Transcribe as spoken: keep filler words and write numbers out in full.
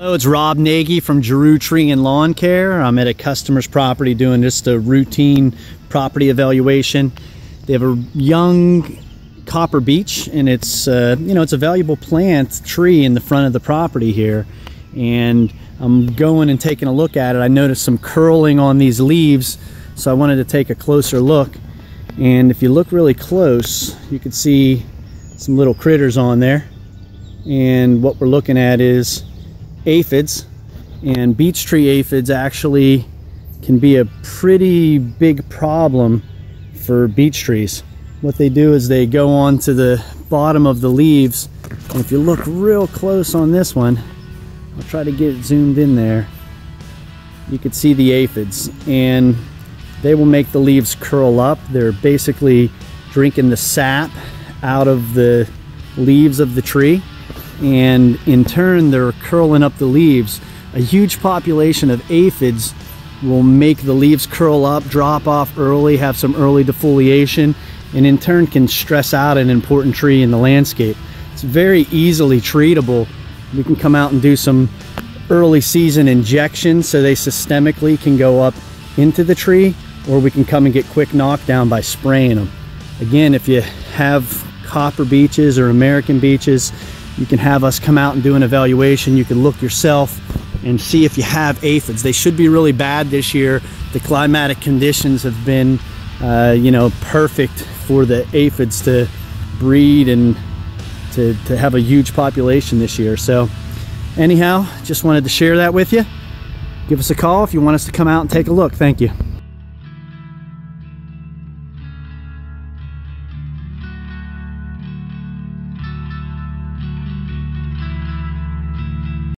Hello, it's Rob Nagy from Giroud Tree and Lawn Care. I'm at a customer's property doing just a routine property evaluation. They have a young copper beech, and it's uh, you know, it's a valuable plant tree in the front of the property here. And I'm going and taking a look at it. I noticed some curling on these leaves, so I wanted to take a closer look. And if you look really close, you can see some little critters on there. And what we're looking at is aphids, and beech tree aphids actually can be a pretty big problem for beech trees. What they do is they go on to the bottom of the leaves, and if you look real close on this one, I'll try to get it zoomed in there, you can see the aphids, and they will make the leaves curl up. They're basically drinking the sap out of the leaves of the tree, and in turn they're curling up the leaves. A huge population of aphids will make the leaves curl up, drop off early, have some early defoliation, and in turn can stress out an important tree in the landscape. It's very easily treatable. We can come out and do some early season injections so they systemically can go up into the tree, or we can come and get quick knockdown by spraying them. Again, if you have copper beeches or American beeches, you can have us come out and do an evaluation. You can look yourself and see if you have aphids. They should be really bad this year. The climatic conditions have been, uh, you know, perfect for the aphids to breed and to, to have a huge population this year. So anyhow, just wanted to share that with you. Give us a call if you want us to come out and take a look. Thank you.